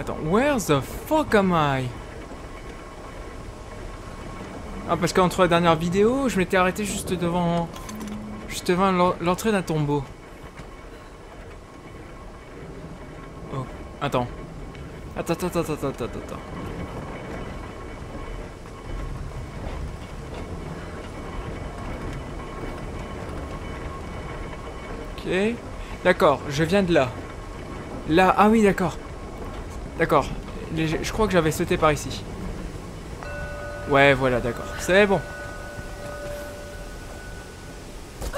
Attends, where the fuck am I? Ah, parce qu'entre la dernière vidéo, je m'étais arrêté juste devant l'entrée d'un tombeau. Oh, attends. Attends. Ok. D'accord, je viens de là. Là, ah oui, d'accord. D'accord. Je crois que j'avais sauté par ici. Ouais, voilà, d'accord. C'est bon.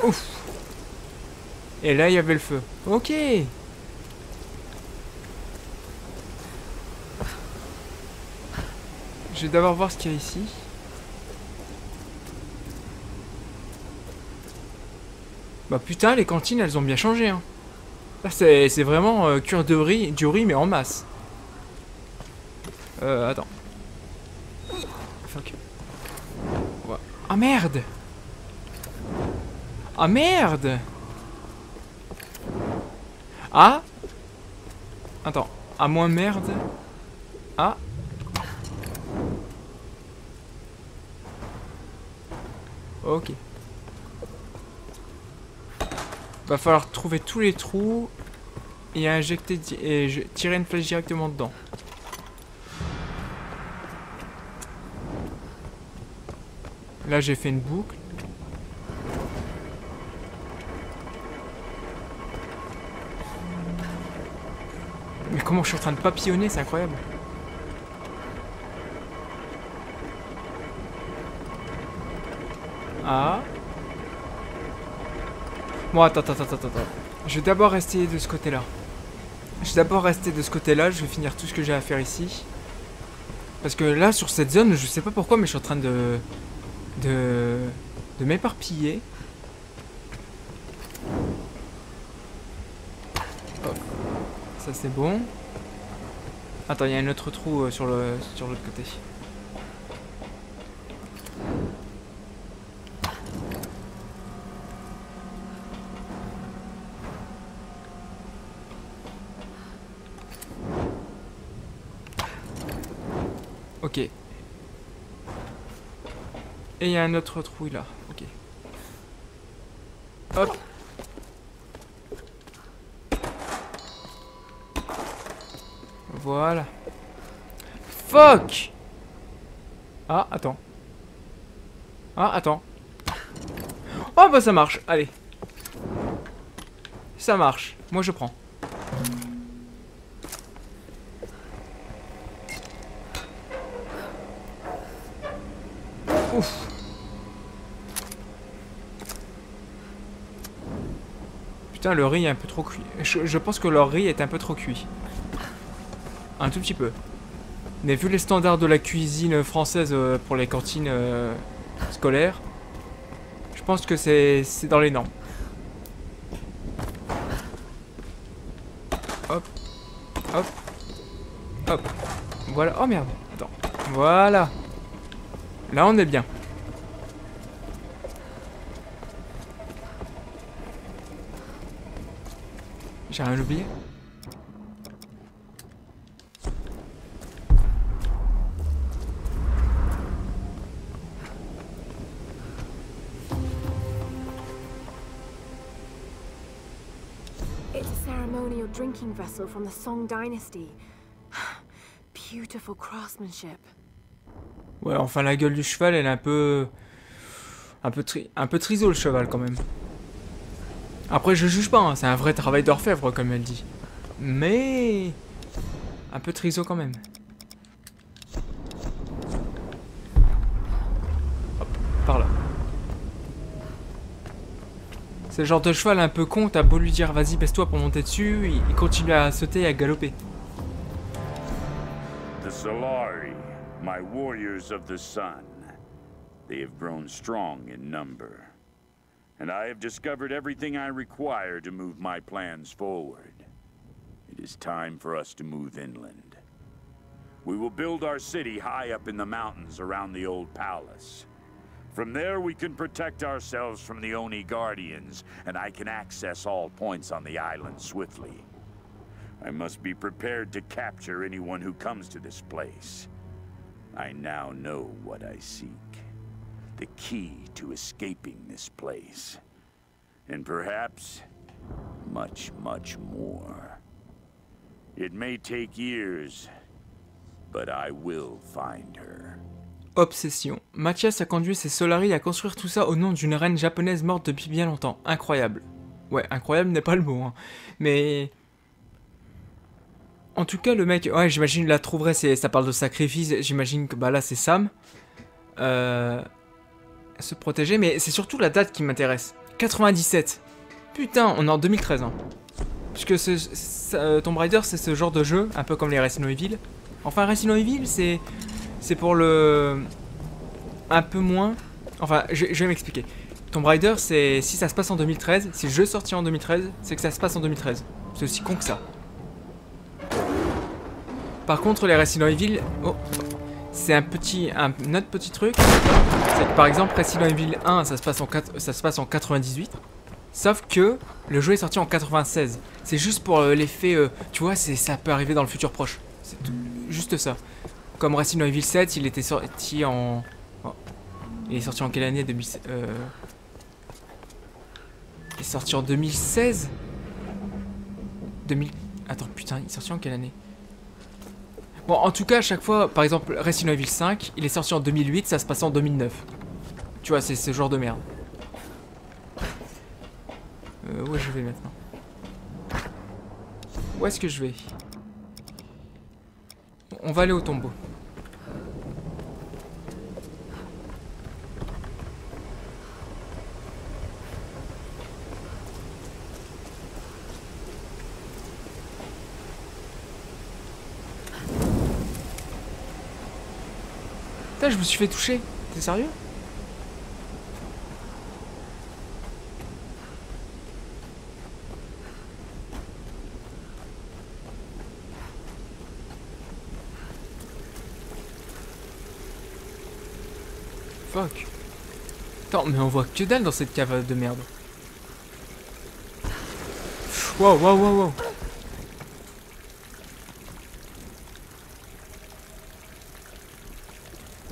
Ouf. Et là, il y avait le feu. Ok. Je vais d'abord voir ce qu'il y a ici. Bah putain, les cantines, elles ont bien changé, hein. Là, c'est vraiment cuire de riz, du riz, mais en masse. Attends. Fuck. Ouais. Ah merde! Ah merde! Ah! Attends. Ah moins merde. Ah! Ok. Va falloir trouver tous les trous et injecter et tirer une flèche directement dedans. Là, j'ai fait une boucle. Mais comment je suis en train de papillonner, c'est incroyable. Ah. Bon, attends. Je vais d'abord rester de ce côté-là. Je vais finir tout ce que j'ai à faire ici. Parce que là, sur cette zone, je sais pas pourquoi, mais je suis en train de m'éparpiller. Oh. Ça c'est bon. Attends, il y a un autre trou sur l'autre côté. Ok. Et il y a un autre trou là, ok. Hop. Voilà. Fuck. Ah, attends. Oh bah ça marche, allez. Ça marche, moi je prends. Ouf. Putain, le riz est un peu trop cuit. Je pense que leur riz est un peu trop cuit. Un tout petit peu. Mais vu les standards de la cuisine française pour les cantines scolaires, je pense que c'est dans les normes. Hop. Hop. Hop. Voilà. Oh merde. Attends. Voilà. Là, on est bien. J'ai rien oublié. It's a ceremonial drinking vessel from the Song Dynasty. Beautiful craftsmanship. Ouais, enfin la gueule du cheval, elle est un peu triso le cheval quand même. Après, je juge pas, hein, c'est un vrai travail d'orfèvre comme elle dit. Mais un peu triso quand même. Hop, par là. C'est le genre de cheval un peu con, t'as beau lui dire vas-y baisse-toi pour monter dessus, il continue à sauter et à galoper. The Solari. My warriors of the sun, they have grown strong in number, and I have discovered everything I require to move my plans forward. It is time for us to move inland. We will build our city high up in the mountains around the old palace. From there we can protect ourselves from the Oni Guardians, and I can access all points on the island swiftly. I must be prepared to capture anyone who comes to this place. I now know what I seek. The key to escaping this place. And perhaps much, much more. It may take years, but I will find her. Obsession. Matthias a conduit ses Solari à construire tout ça au nom d'une reine japonaise morte depuis bien longtemps. Incroyable. Ouais, incroyable n'est pas le mot, hein. Mais... en tout cas, le mec... ouais, j'imagine la trouverait, ça parle de sacrifice. J'imagine que bah là, c'est Sam. Se protéger, mais c'est surtout la date qui m'intéresse. 97. Putain, on est en 2013, hein. Puisque Tomb Raider, c'est ce genre de jeu, un peu comme les Resident Evil. Enfin, Resident Evil, c'est pour le... un peu moins... enfin, je vais m'expliquer. Tomb Raider, c'est si ça se passe en 2013, si le jeu sorti en 2013, c'est que ça se passe en 2013. C'est aussi con que ça. Par contre, les Resident Evil... oh, c'est un autre petit truc. C'est que par exemple, Resident Evil 1, ça se passe en 98. Sauf que le jeu est sorti en 96. C'est juste pour l'effet... tu vois, ça peut arriver dans le futur proche. C'est juste ça. Comme Resident Evil 7, il était sorti en... oh. Il est sorti en quelle année? Il est sorti en 2016. Attends, putain, il est sorti en quelle année? Bon, en tout cas, à chaque fois, par exemple, Resident Evil 5, il est sorti en 2008, ça se passait en 2009. Tu vois, c'est ce genre de merde. Où je vais maintenant? Où est-ce que je vais? On va aller au tombeau. Je me suis fait toucher. T'es sérieux? Fuck. Attends, mais on voit que dalle dans cette cave de merde. Wow, wow, wow, wow.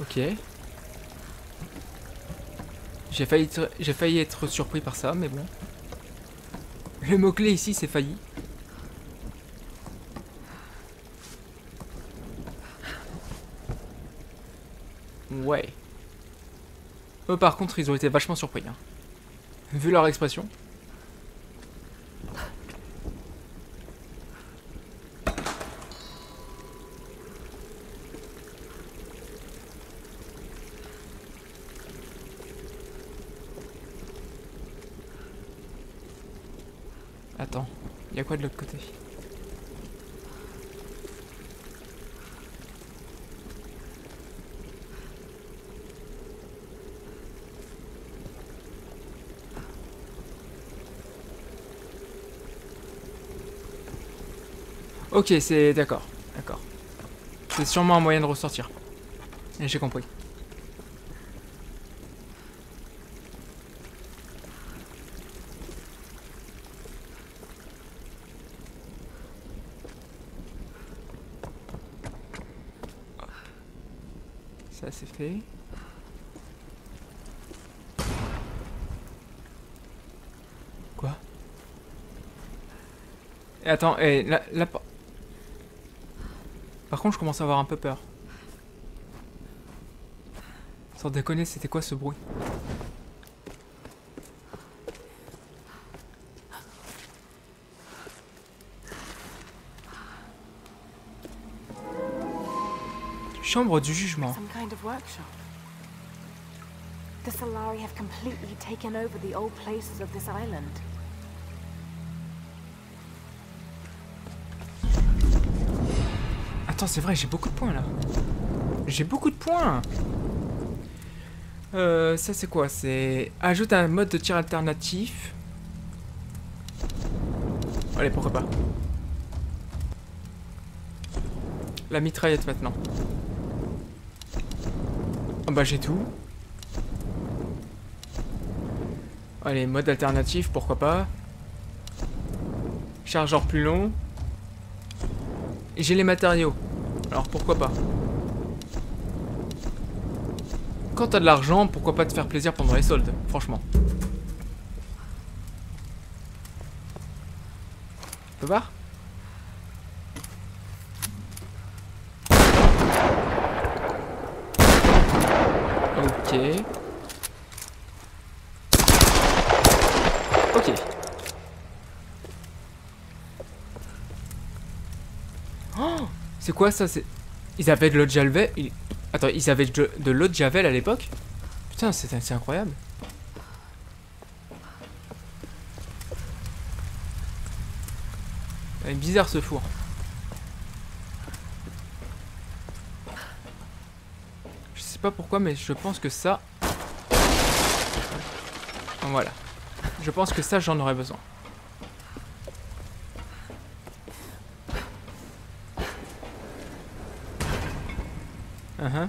Ok. J'ai failli être surpris par ça, mais bon. Le mot-clé ici, c'est failli. Ouais. Eux, par contre, ils ont été vachement surpris, hein. Vu leur expression. Attends, il y a quoi de l'autre côté? Ok, c'est... d'accord, d'accord. C'est sûrement un moyen de ressortir. Et j'ai compris. Ça c'est fait. Quoi? Et attends, et là... Par contre, je commence à avoir un peu peur. Sans déconner, c'était quoi ce bruit? Chambre du jugement. The Solari have completely taken over the old places of this island. Attends, c'est vrai, j'ai beaucoup de points là. J'ai beaucoup de points. Ça c'est quoi? C'est ajoute un mode de tir alternatif. Allez, pourquoi pas. La mitraillette maintenant. Bah j'ai tout. Allez, mode alternatif, pourquoi pas. Chargeur plus long. Et j'ai les matériaux. Alors pourquoi pas. Quand t'as de l'argent, pourquoi pas te faire plaisir pendant les soldes, franchement. On peut voir. Ok. Ok. Oh, c'est quoi ça? Ils avaient de l'eau de Javel. Attends, ils avaient de l'eau de Javel à l'époque? Putain, c'est incroyable. C'est bizarre ce four. Je sais pas pourquoi, mais je pense que ça... Voilà. Je pense que ça, j'en aurais besoin. Uh-huh.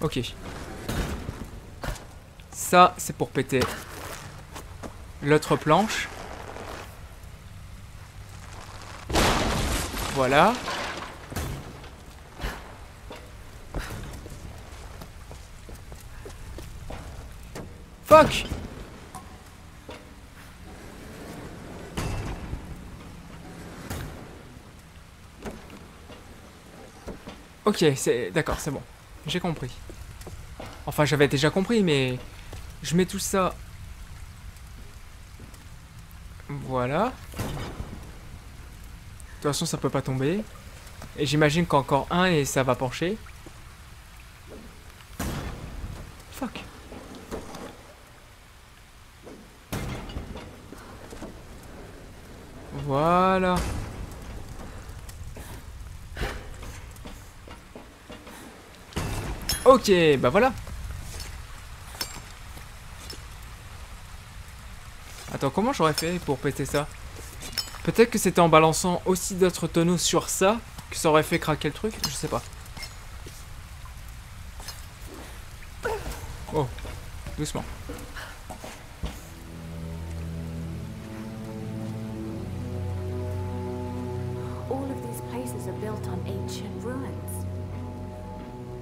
Ok. Ça, c'est pour péter l'autre planche. Voilà. Fuck! Ok, c'est d'accord, c'est bon. J'ai compris. Enfin, j'avais déjà compris, mais je mets tout ça. Voilà. De toute façon, ça peut pas tomber. Et j'imagine qu'encore un et ça va pencher. Fuck. Voilà. Ok, bah voilà. Attends, comment j'aurais fait pour péter ça? Peut-être que c'était en balançant aussi d'autres tonneaux sur ça que ça aurait fait craquer le truc, je sais pas. Oh, doucement.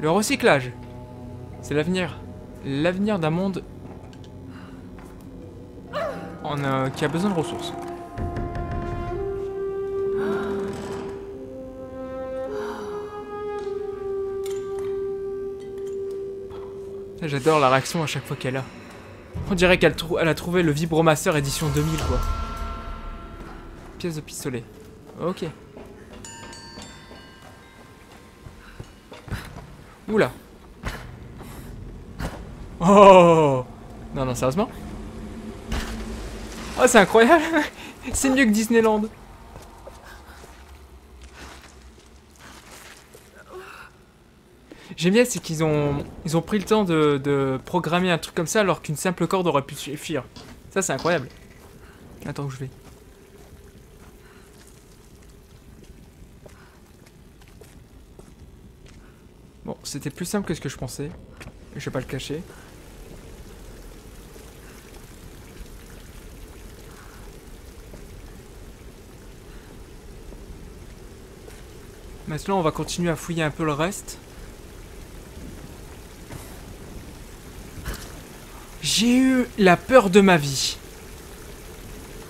Le recyclage, c'est l'avenir. L'avenir d'un monde qui a besoin de ressources. J'adore la réaction à chaque fois qu'elle a. On dirait qu'elle a trouvé le vibromasseur édition 2000 quoi. Pièce de pistolet. Ok. Oula. Oh. Non, non, sérieusement. Oh, c'est incroyable. C'est mieux que Disneyland. J'aime bien, c'est qu'ils ont... Ils ont pris le temps de programmer un truc comme ça alors qu'une simple corde aurait pu suffire. Ça, c'est incroyable. Attends où je vais. Bon, c'était plus simple que ce que je pensais. Je vais pas le cacher. Maintenant, on va continuer à fouiller un peu le reste. J'ai eu la peur de ma vie.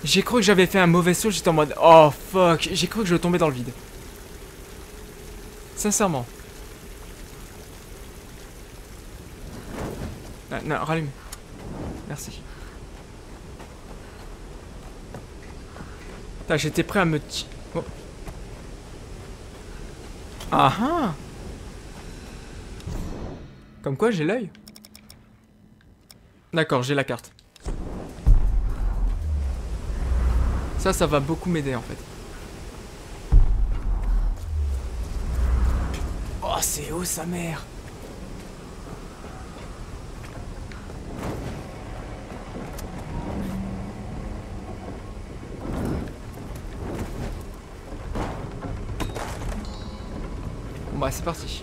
J'ai cru que j'avais fait un mauvais saut. J'étais en mode... Oh, fuck. J'ai cru que je tombais dans le vide. Sincèrement. Non, rallume. Merci. J'étais prêt à me... Oh. Ah ah. Comme quoi, j'ai l'œil. D'accord, j'ai la carte. Ça, ça va beaucoup m'aider, en fait. Oh, c'est haut, sa mère. Bah c'est parti.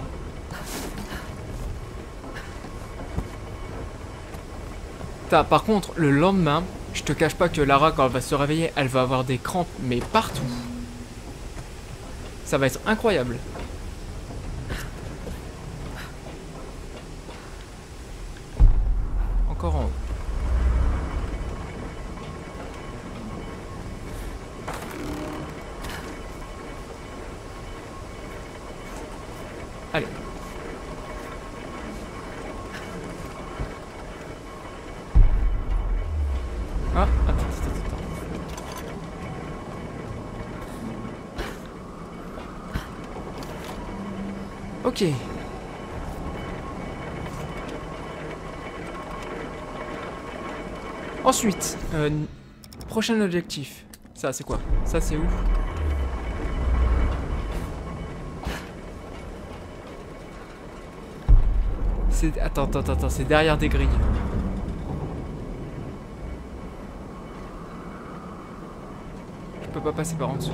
résultat. Par contre, le lendemain, je te cache pas que Lara, quand elle va se réveiller, elle va avoir des crampes, mais partout. Ça va être incroyable. Encore en haut. Allez. Ah, attends. Ok. Ensuite, prochain objectif. Ça, c'est quoi? Ça, c'est où? Attends, c'est derrière des grilles. Je peux pas passer par en dessous.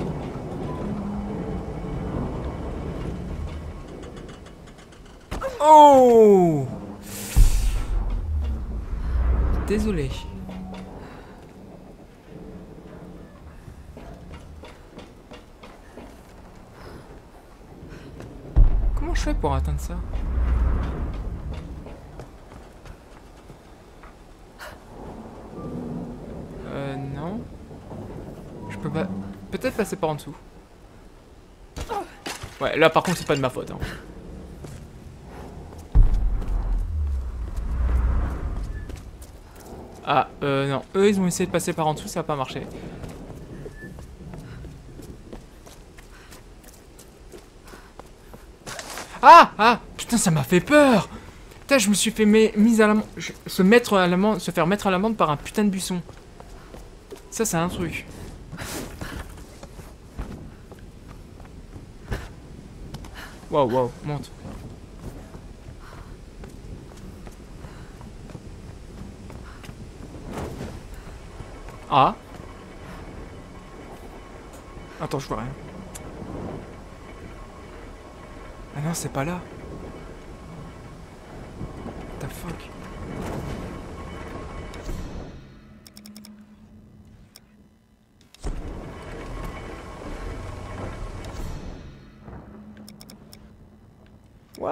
Oh! Désolé. Comment je fais pour atteindre ça? Non. Je peux pas... Peut-être passer par en dessous. Ouais, là par contre c'est pas de ma faute, hein. Ah, non. Eux, ils ont essayé de passer par en dessous, ça n'a pas marché. Ah! Ah! Putain, ça m'a fait peur! Putain, je me suis fait mise à l'amende. Se faire mettre à l'amende par un putain de buisson. Ça, c'est un truc. Waouh, waouh, monte. Ah. Attends, je vois rien. Ah non, c'est pas là. What the fuck. What?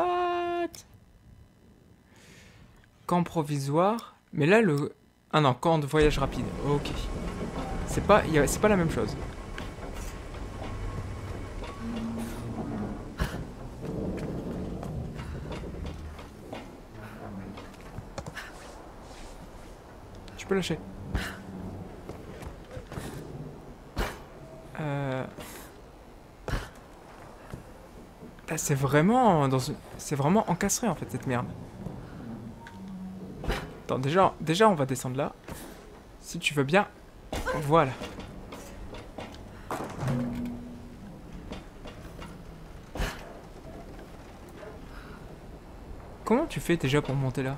Camp provisoire. Mais là, le... Ah non, camp de voyage rapide. Ok. C'est pas la même chose. Je peux lâcher. Là, c'est vraiment dans une... C'est vraiment encastré en fait cette merde. Attends, déjà on va descendre là. Si tu veux bien. Voilà. Comment tu fais déjà pour monter là?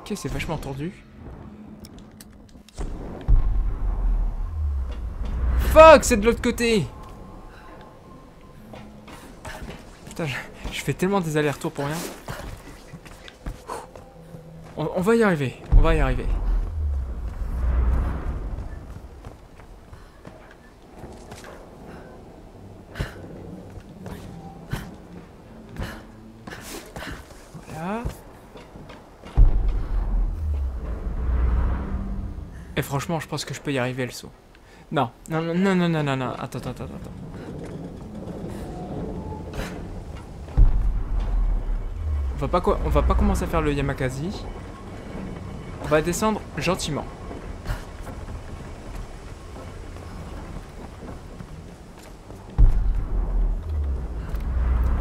Ok, c'est vachement tordu. Fuck, c'est de l'autre côté. Putain, je fais tellement des allers-retours pour rien. On va y arriver, on va y arriver. Voilà. Et franchement, je pense que je peux y arriver le saut. Non. Attends. On va pas commencer à faire le Yamakasi. On va descendre gentiment.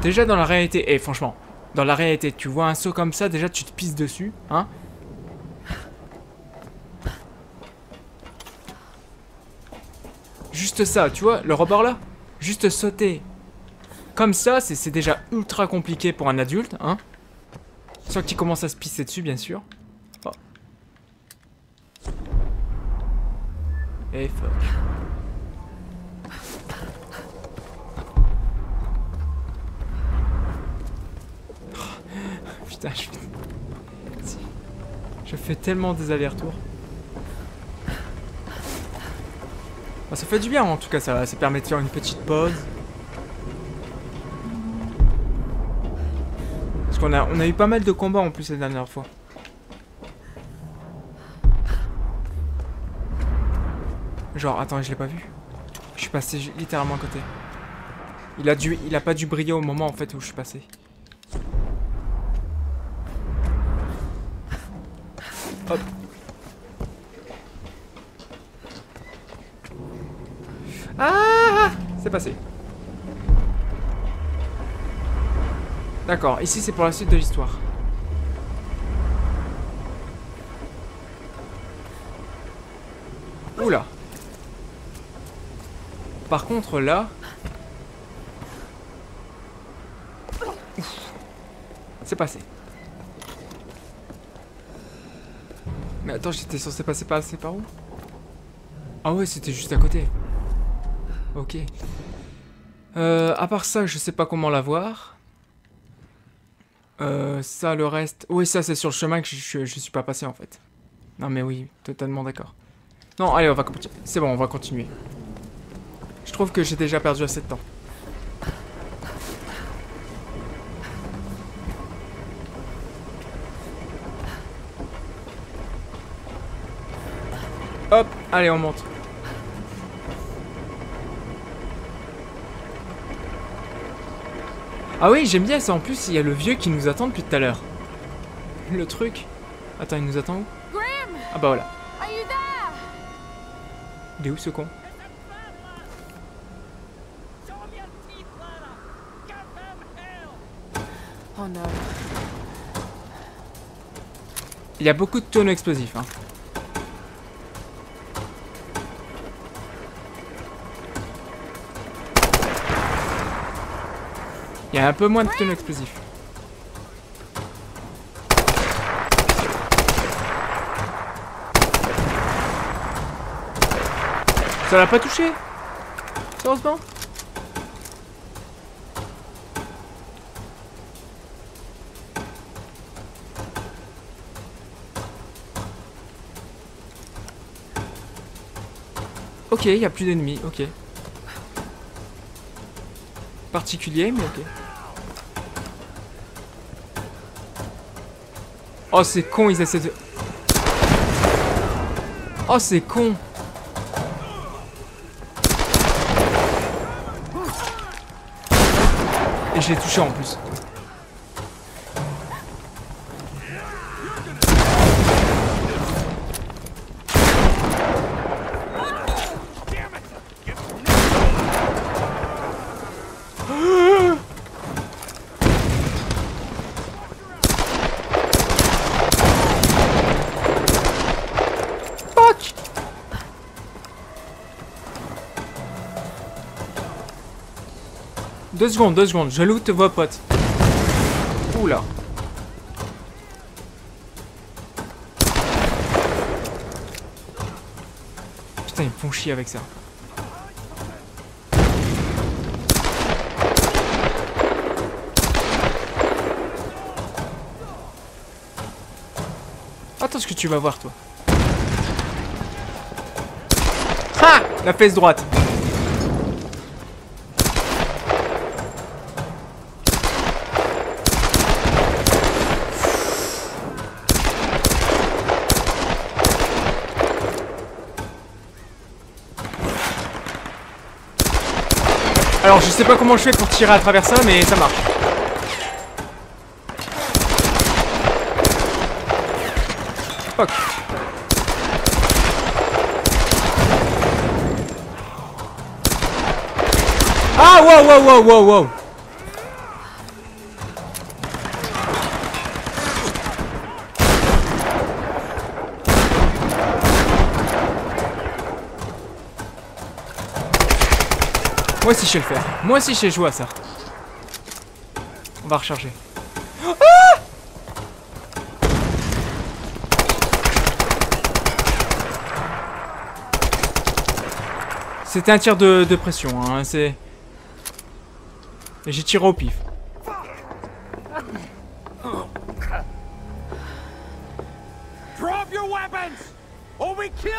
Déjà dans la réalité, et franchement, dans la réalité, tu vois un saut comme ça, déjà tu te pisses dessus, hein? Juste ça, tu vois, le rebord là? Juste sauter. Comme ça, c'est déjà ultra compliqué pour un adulte, hein? Soit qu'il commence à se pisser dessus, bien sûr. Oh. Et fuck. Putain, je fais tellement des allers-retours. Bah, ça fait du bien en tout cas, ça, ça permet de faire une petite pause. Parce qu'on a, eu pas mal de combats en plus la dernière fois. Genre, attends, je l'ai pas vu. Je suis passé littéralement à côté. Il a pas dû briller au moment en fait où je suis passé. Hop. Ah, c'est passé. D'accord, ici c'est pour la suite de l'histoire. Oula. Par contre là... C'est passé. Mais attends, j'étais censé passer par assez par où? Ah ouais, c'était juste à côté. Ok. À part ça, je sais pas comment l'avoir. Ça, le reste... Oui, ça, c'est sur le chemin que je suis pas passé, en fait. Non, mais oui, totalement d'accord. Non, allez, on va continuer. C'est bon, on va continuer. Je trouve que j'ai déjà perdu assez de temps. Hop, allez, on monte. Ah oui, j'aime bien ça. En plus, il y a le vieux qui nous attend depuis tout à l'heure. Le truc. Attends, il nous attend où? Ah bah voilà. Il est où ce con? Oh non. Il y a beaucoup de tonneaux explosifs, hein. Il y a un peu moins de tonneaux explosifs. Ça l'a pas touché? Sérieusement? Ok, il n'y a plus d'ennemis, ok. Particulier, mais ok. Oh, c'est con, ils essaient de... Oh, c'est con. Et je l'ai touché en plus. Deux secondes, je loot vos potes. Oula. Putain, ils me font chier avec ça. Attends ce que tu vas voir, toi. Ah! La fesse droite. Alors je sais pas comment je fais pour tirer à travers ça, mais ça marche. Fuck. Ah wow wow wow wow wow. Moi aussi je sais le faire. Moi aussi je sais jouer à ça. On va recharger. Ah! C'était un tir de pression, hein. C'est... J'ai tiré au pif.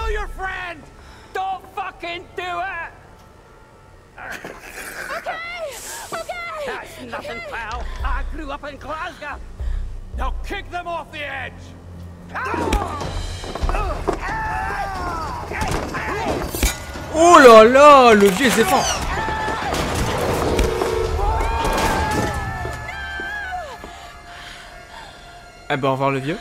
kill your friend! Don't fucking do it! Okay! That's nothing, pal. I grew up in Glasgow. Now kick them off the edge! Oh là là, le vieux s'est fort. Eh ben, on va voir le vieux.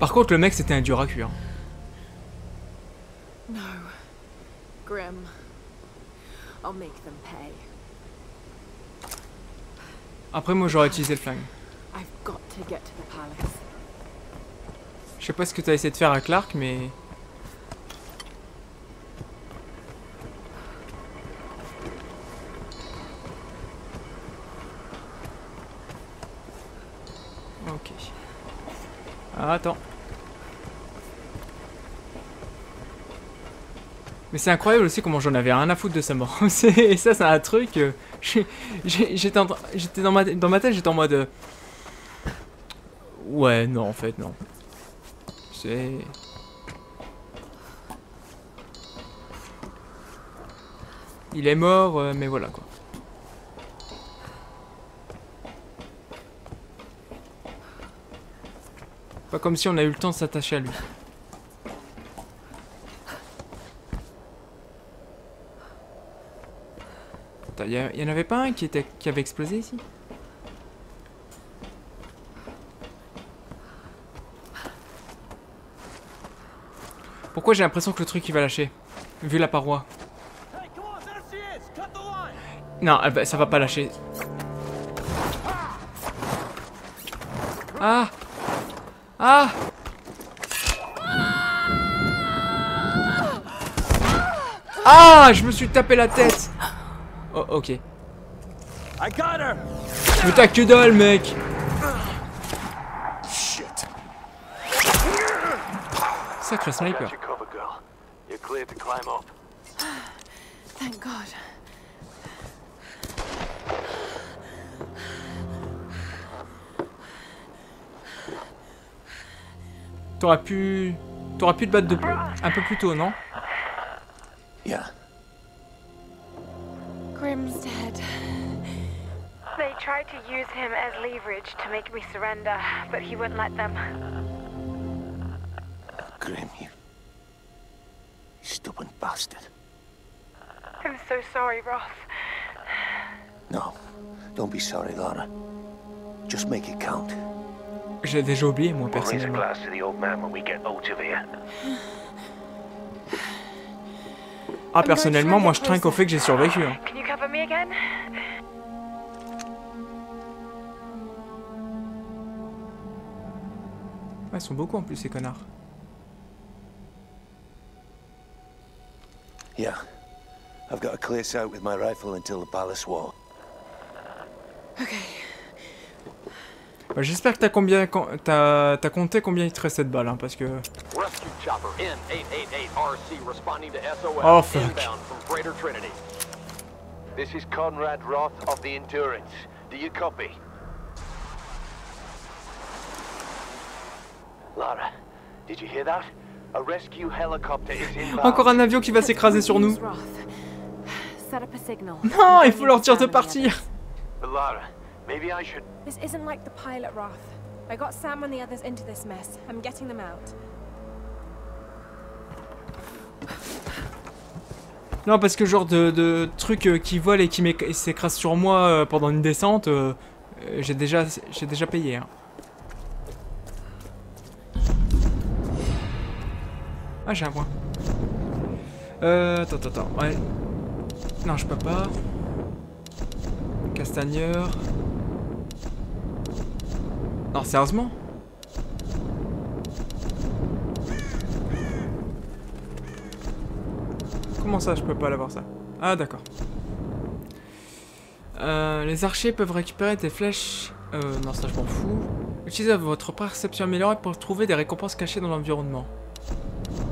Par contre, le mec, c'était un dur à cuire. Non. Grim. Après, moi, j'aurais utilisé le flingue. Je sais pas ce que t'as essayé de faire à Clark, mais... Ok. Attends. Mais c'est incroyable aussi comment j'en avais rien à foutre de sa mort. Et ça, c'est un truc... J'étais dans ma tête, j'étais en mode... Ouais, non, en fait, non. C'est... Il est mort, mais voilà, quoi. Pas comme si on a eu le temps de s'attacher à lui. Il y en avait pas un qui avait explosé ici? Pourquoi j'ai l'impression que le truc il va lâcher? Vu la paroi. Non, ça va pas lâcher. Ah! Ah! Ah! Je me suis tapé la tête! Oh, ok. Mais t'as que dalle, mec! Shit! Sacré sniper. Thank God. T'aurais pu te battre un peu plus tôt, non? Yeah. Grim's dead. They tried to use him as leverage to make me surrender, but he wouldn't let them. Grim, you stupid bastard. I'm so sorry, Roth. No, don't be sorry, Lara. Just make it count. J'ai déjà oublié, moi, personnellement. Ah, personnellement, moi, je trinque au fait que j'ai survécu. Hein. Ah, ils sont beaucoup en plus, ces connards. Yeah, I've got to clear sight with my rifle until the palace wall. Okay. Bah, j'espère que t'as compté combien il te restait de balles, hein, parce que... Oh, fuck. This is Conrad Roth of the Endurance. Do you copy? Lara, did you hear that? A rescue helicopter is inbound. Encore un avion qui va s'écraser sur nous. Non, il faut leur dire de partir. Lara, maybe I should... This isn't like the pilot, Roth. I got Sam and the others into this mess. I'm getting them out. Non, parce que genre de trucs qui volent et qui s'écrasent sur moi pendant une descente, j'ai déjà payé. Hein. Ah, j'ai un point. Attends, ouais. Non, je peux pas. Castagneur. Non, sérieusement? Comment ça, je peux pas l'avoir ça? Ah, d'accord. Les archers peuvent récupérer des flèches... non, ça, je m'en fous. Utilisez votre perception améliorée pour trouver des récompenses cachées dans l'environnement.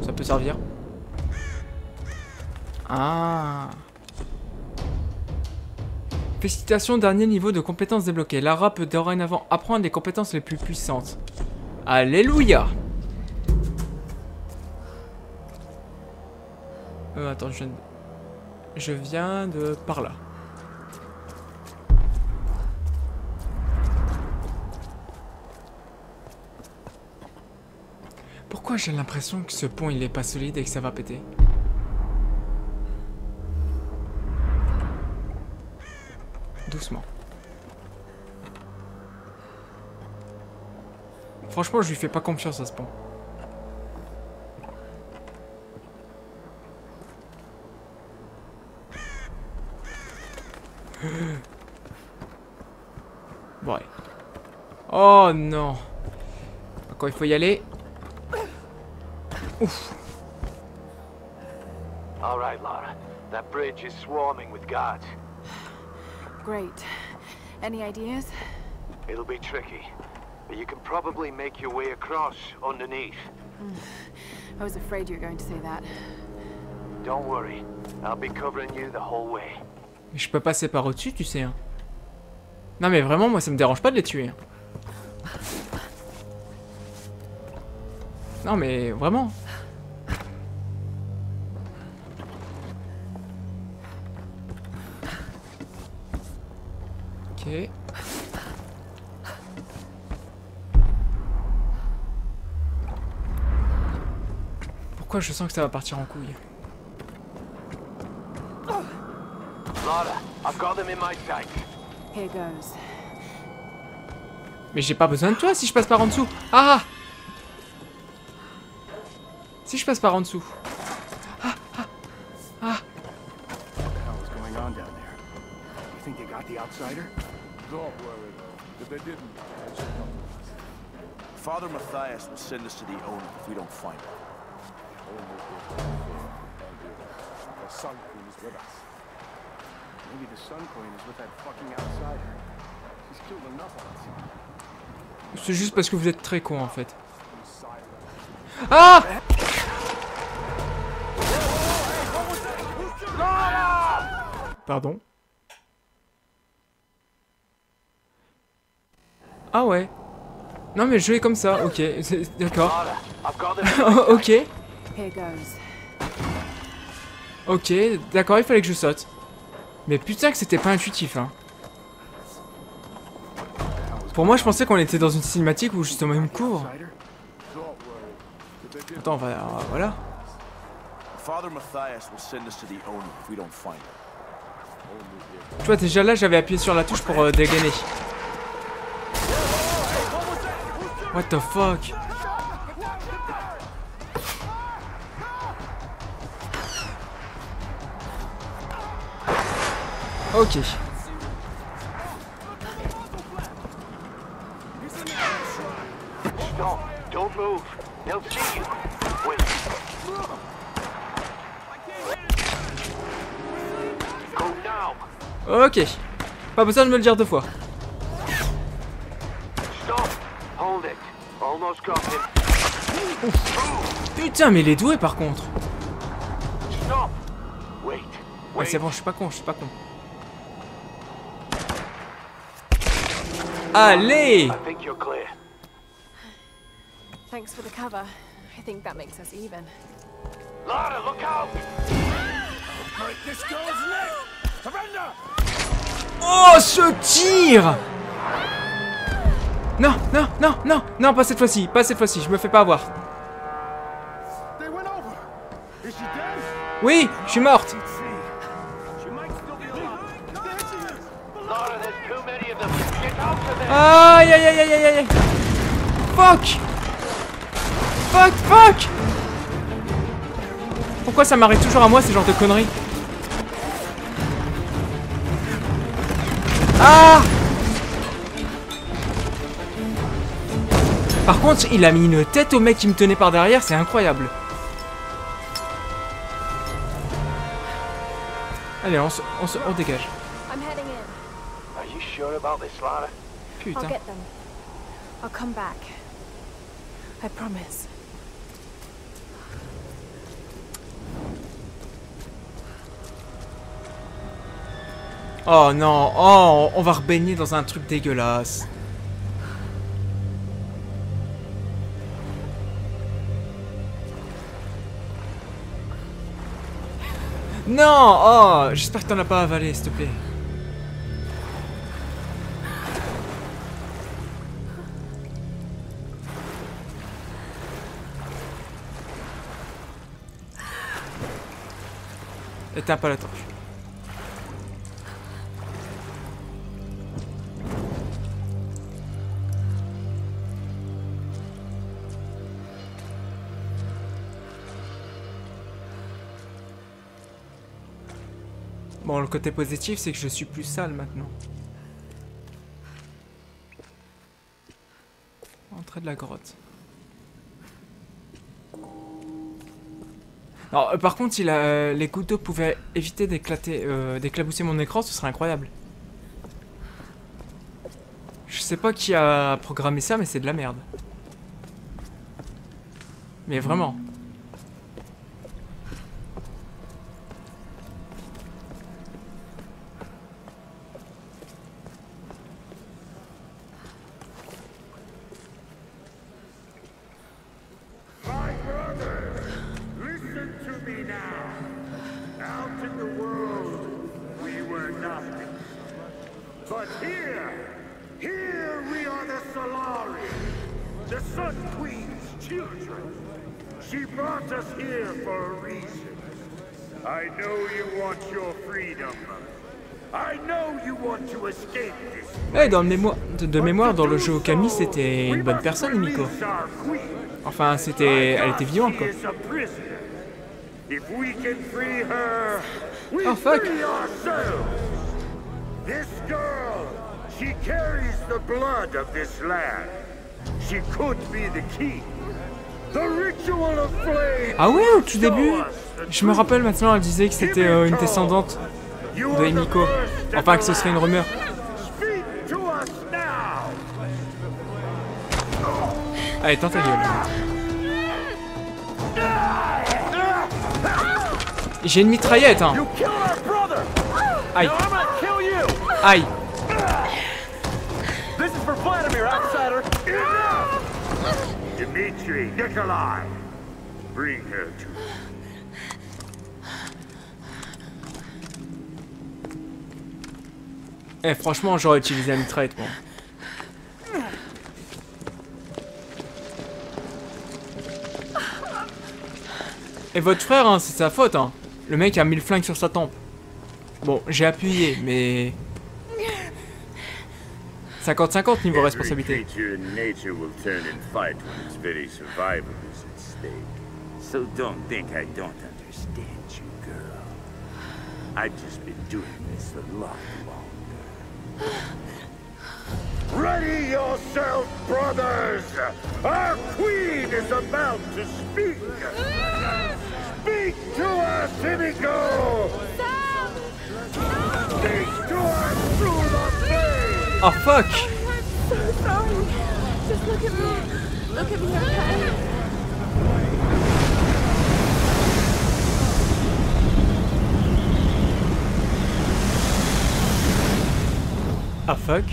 Ça peut servir. Ah... Félicitations, dernier niveau de compétences débloqué. Lara peut dorénavant apprendre les compétences les plus puissantes. Alléluia. Attends, je viens de par là. Pourquoi j'ai l'impression que ce pont il est pas solide et que ça va péter? Doucement. Franchement, je lui fais pas confiance à ce pont. Ouais. Oh non. Encore, il faut y aller. Ouf. All right, Lara. That bridge is swarming with guards. Great. Any ideas? It'll be tricky, but you can probably make your way across underneath. I was afraid you were going to say that. Don't worry. I'll be covering you the whole way. Je peux passer par au-dessus, tu sais. Non mais vraiment, moi ça me dérange pas de les tuer. Non mais vraiment. Ok. Pourquoi je sens que ça va partir en couille? Mais j'ai pas besoin de toi si je passe par en dessous. Ah! Si je passe par en dessous. Ah! Ah! Ah! Father Matthias will send us to the owner if we don't find him. Maybe the Sun Queen is with that fucking outsider. She's killed enough of us. C'est juste parce que vous êtes très con en fait. Ah! Pardon. Ah ouais. Non mais le jeu est comme ça, ok. D'accord. Ok. Ok, d'accord, il fallait que je saute. Mais putain que c'était pas intuitif hein. Pour moi je pensais qu'on était dans une cinématique où juste au même cours. Attends, on va... voilà. Tu vois déjà là j'avais appuyé sur la touche pour dégainer. What the fuck. Ok. Ok. Pas besoin de me le dire deux fois. Ouf. Putain, mais il est doué par contre. Ouais, c'est bon, je suis pas con, je suis pas con. Allez! Oh, ce tir! Non, non, non, non, non, pas cette fois-ci, pas cette fois-ci, je me fais pas avoir. Oui, je suis morte. Aïe aïe aïe aïe aïe aïe. Fuck. Fuck fuck. Pourquoi ça m'arrête toujours à moi ces genres de conneries? Ah. Par contre il a mis une tête au mec qui me tenait par derrière, c'est incroyable. Allez on dégage. Putain. Oh non, oh, on va rebaigner dans un truc dégueulasse. Non, oh, j'espère que t'en as pas avalé, s'il te plaît. Éteins pas la torche. Bon, le côté positif, c'est que je suis plus sale maintenant. Entrée de la grotte. Alors, par contre, si les gouttes d'eau pouvaient éviter d'éclabousser mon écran, ce serait incroyable. Je sais pas qui a programmé ça, mais c'est de la merde. Mais vraiment. Hey, dans de mémoire, dans le jeu Okami, c'était une bonne personne, Himiko. Enfin, elle était vivante, quoi. Oh, fuck! Ah ouais, au tout début, je me rappelle maintenant, elle disait que c'était une descendante de Himiko. Enfin, que ce serait une rumeur. Allez, tente ta gueule. J'ai une mitraillette, hein. Aïe. Aïe. Dimitri, Nikolai, bring her to me. Eh, franchement, j'aurais utilisé la mitraillette, moi. Et votre frère, hein, c'est sa faute, hein. Le mec a mis le flingue sur sa tempe. Bon, j'ai appuyé, mais... 50-50 niveau responsabilité. Ready yourself, brothers! Our queen is about to speak! Speak to us, Himiko! Speak to us through the flame! Oh, fuck! I'm so sorry. Just look at me. Look at me, okay? Oh, fuck?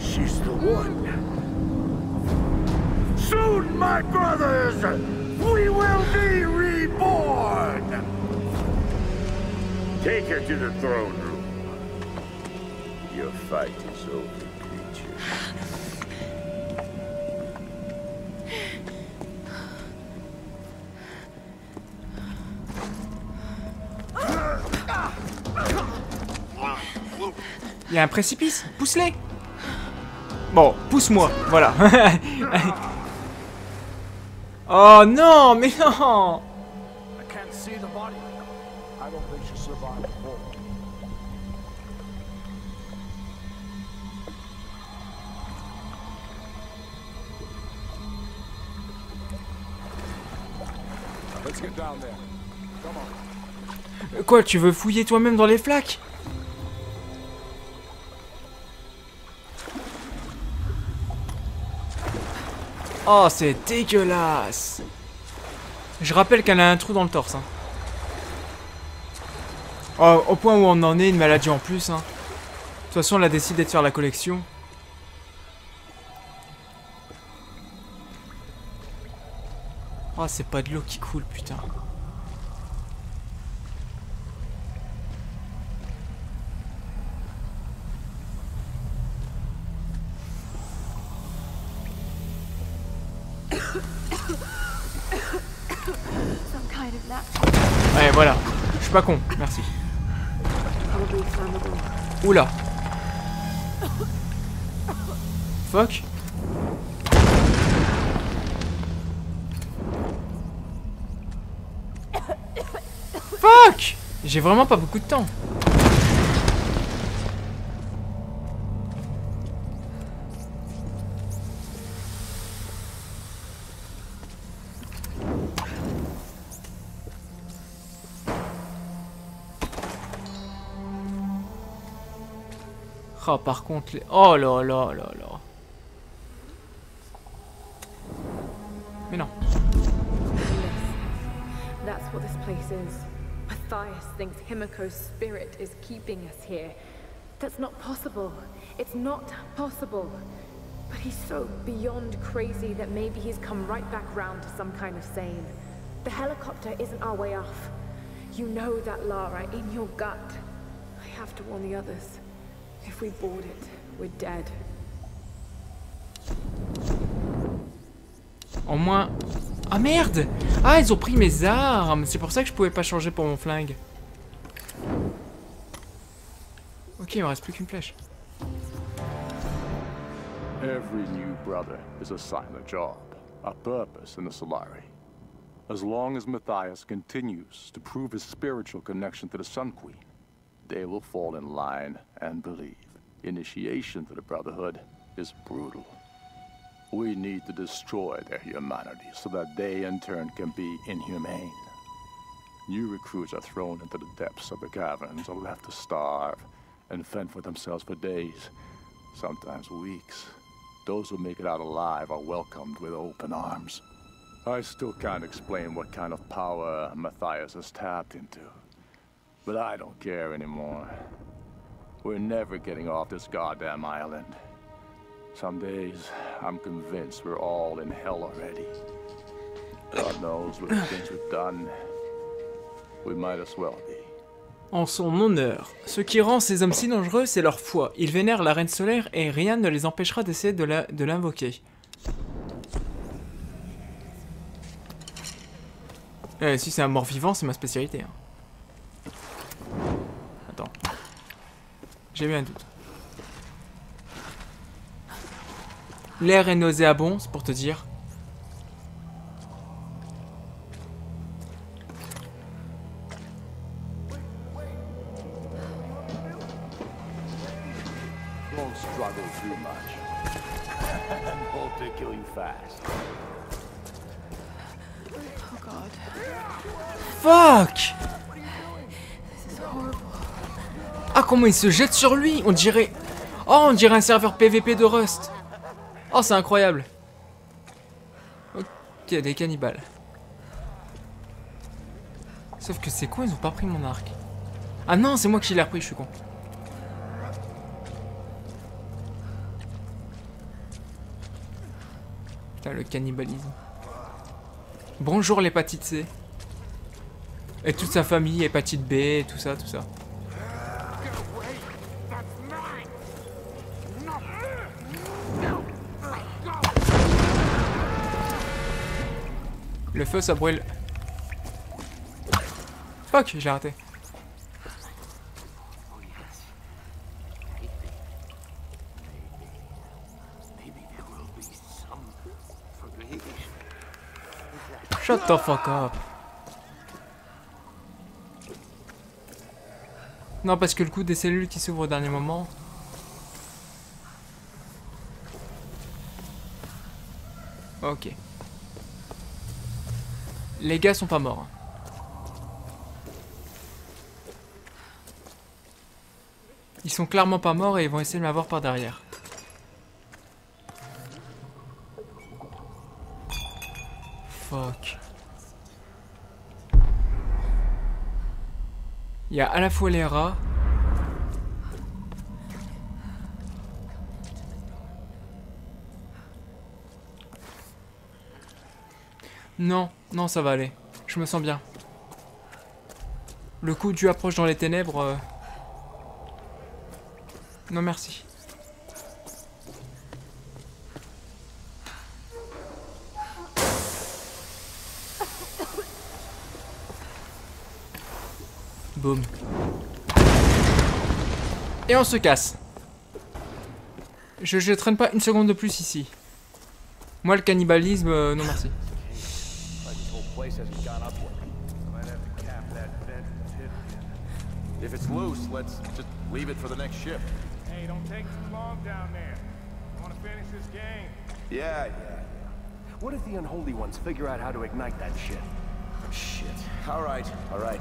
She's the one. Soon, my brothers, we will be reborn. Take her to the throne room. Your fight is over, creature. Il y a un précipice. Pousse-les. Bon, pousse-moi, voilà. Oh non, mais non. Quoi, tu veux fouiller toi-même dans les flaques? Oh, c'est dégueulasse. Je rappelle qu'elle a un trou dans le torse. Hein. Au point où on en est, une maladie en plus, hein. De toute façon, on a décidé de faire la collection. Oh, c'est pas de l'eau qui coule, putain. Ouais, voilà. Je suis pas con, merci. Oula. Fuck. Fuck. J'ai vraiment pas beaucoup de temps. Oh, par contre, les... oh là là là là. Mais non. That's what this place is. Matthias thinks Himiko's spirit is keeping us here. That's not possible. It's not possible. But he's so beyond crazy that maybe he's come right back round to some kind of sane. The helicopter isn't our way off. You know that, Lara, in your gut. I have to warn the others. If we board it, we're dead. Au moins... ah merde! Ah, ils ont pris mes armes! C'est pour ça que je pouvais pas changer pour mon flingue. Ok, il me reste plus qu'une flèche. Every new brother is a sign of job, a purpose in the Solari. As long as Matthias continues to prove his spiritual connection to the Sun Queen, they will fall in line and believe. Initiation to the Brotherhood is brutal. We need to destroy their humanity so that they in turn can be inhumane. New recruits are thrown into the depths of the caverns or left to starve and fend for themselves for days, sometimes weeks. Those who make it out alive are welcomed with open arms. I still can't explain what kind of power Matthias has tapped into. But I don't care anymore. We're never getting off this goddamn island. Some days, I'm convinced we're all in hell already. God knows what things we've done. We might as well be. En son honneur, ce qui rend ces hommes si dangereux, c'est leur foi. Ils vénèrent la Reine Solaire et rien ne les empêchera d'essayer de l'invoquer. Si c'est un mort-vivant, c'est ma spécialité, hein. J'ai eu un doute. L'air est nauséabond, c'est pour te dire. Fuck! Ah, comment il se jette sur lui, on dirait... oh, on dirait un serveur PVP de Rust. Oh, c'est incroyable. Ok, des cannibales. Sauf que c'est quoi, ils ont pas pris mon arc. Ah non, c'est moi qui l'ai repris, je suis con. Putain, le cannibalisme. Bonjour l'hépatite C. Et toute sa famille, hépatite B, et tout ça, tout ça. Le feu, ça brûle. Fuck, j'ai raté. Shut the fuck up. Non, parce que le coup des cellules qui s'ouvrent au dernier moment... ok. Les gars sont pas morts. Ils sont clairement pas morts et ils vont essayer de m'avoir par derrière. Fuck. Il y a à la fois les rats. Non, non, ça va aller. Je me sens bien. Le coup du approche dans les ténèbres... Non, merci. Boum. Et on se casse. Je traîne pas une seconde de plus ici. Moi, le cannibalisme, non merci. What if the unholy ones figure out how to ignite that shit? Shit. All right, all right.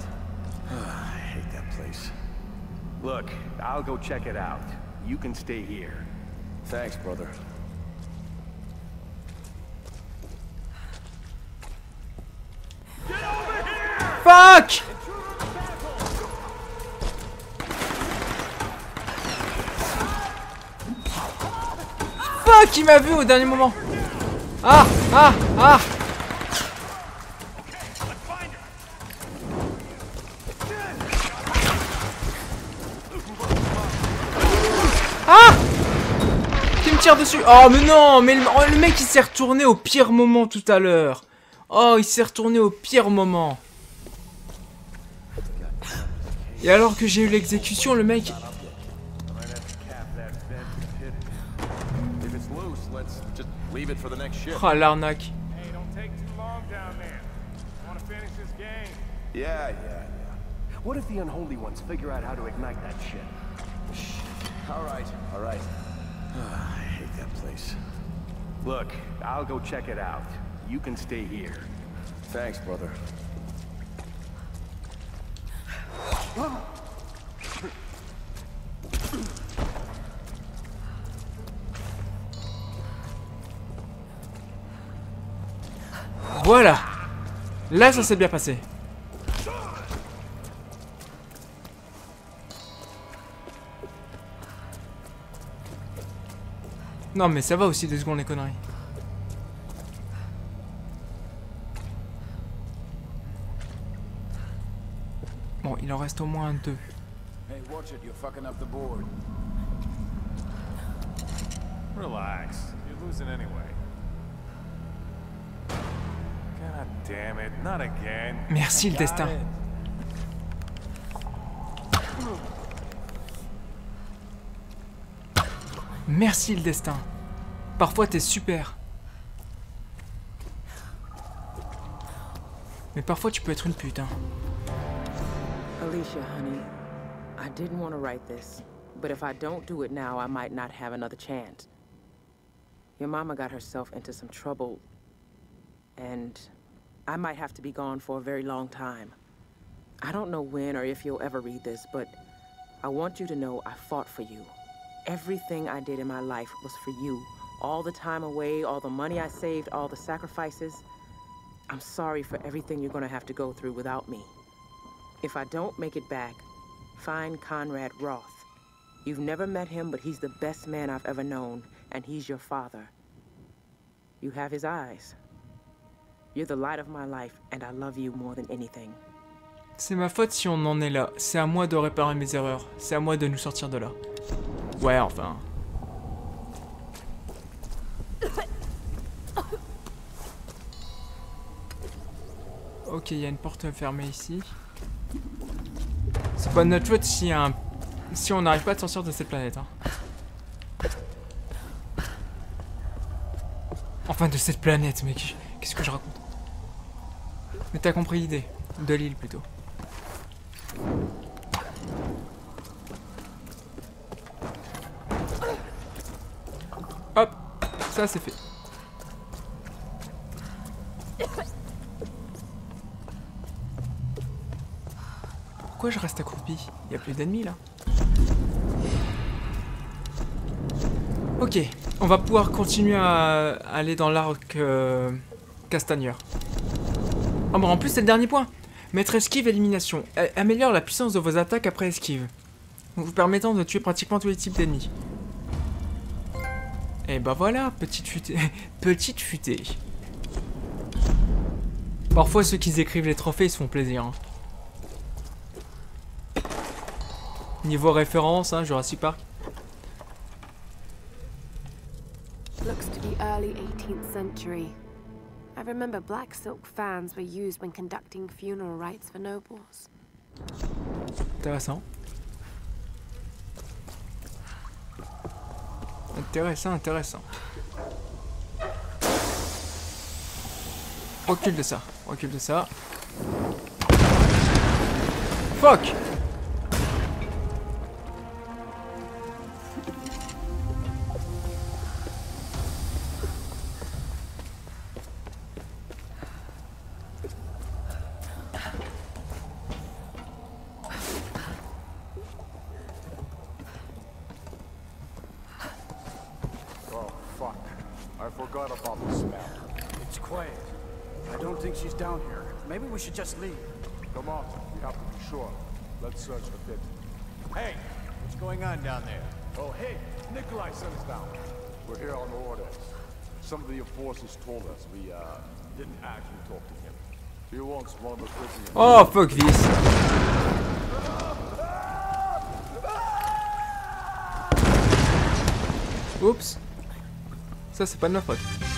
I hate that place. Look, I'll go check it out. You can stay here. Thanks, brother. Get over here! Fuck! Fuck, il m'a vu au dernier moment. Ah, ah, ah. Ah! Qui me tire dessus? Oh mais non, mais le mec il s'est retourné au pire moment tout à l'heure. Oh, il s'est retourné au pire moment. Et alors que j'ai eu l'exécution, le mec... Ah, l'arnaque. What if the unholy ones figure out how to ignite that shit? All right, all right. I hate that place. Look, I'll go check it out. You can stay here. Thanks, brother. Voilà. Là, ça s'est bien passé. Non mais ça va aussi 2 secondes les conneries. Bon, il en reste au moins 2. Hey, watch it, you're fucking up the board. Relax, you're losing anyway. God damn it, not again. Merci le destin. Merci le destin. Parfois t'es super. Mais parfois tu peux être une pute, hein. Alicia, honey, I didn't want to write this, but if I don't do it now, I might not have another chance. Your mama got herself into some trouble, and I might have to be gone for a very long time. I don't know when or if you'll ever read this, but I want you to know I fought for you. Everything I did in my life was for you. All the time away, all the money I saved, all the sacrifices. I'm sorry for everything you're gonna have to go through without me. If I don't make it back, find Conrad Roth. You've never met him, but he's the best man I've ever known, and he's your father. You have his eyes. You're the light of my life, and I love you more than anything. C'est ma faute si on en est là. C'est à moi de réparer mes erreurs. C'est à moi de nous sortir de là. Ouais, enfin. Ok, il y a une porte fermée ici. C'est pas notre faute si, si on n'arrive pas à sortir de cette planète. Hein. Enfin, de cette planète, mec. Qu'est-ce que je raconte? Mais t'as compris l'idée. De l'île, plutôt. Hop, ça c'est fait. Pourquoi je reste accroupi? Il n'y a plus d'ennemis là. Ok, on va pouvoir continuer à aller dans l'arc castagneur. Ah bon, en plus c'est le dernier point. Maître esquive élimination. Améliore la puissance de vos attaques après esquive, vous permettant de tuer pratiquement tous les types d'ennemis. Et bah voilà, petite futée. Petite futée. Parfois ceux qui écrivent les trophées ils se font plaisir. Hein. Niveau référence, hein, Jurassic Park. Looks to be early 18th century. I remember black silk fans were used when conducting funeral rites for nobles. Intéressant. Intéressant, intéressant. Recule de ça, recule de ça. Fuck! Just leave. Come on, we have to be sure. Let's search the pit. Hey, what's going on down there? Oh, hey, Nikolai sent us down. We're here on orders. Some of the forces told us we didn't actually talk to him. He wants one of the prisoners. Oh, fuck this. Oups. Ça c'est pas de ma faute.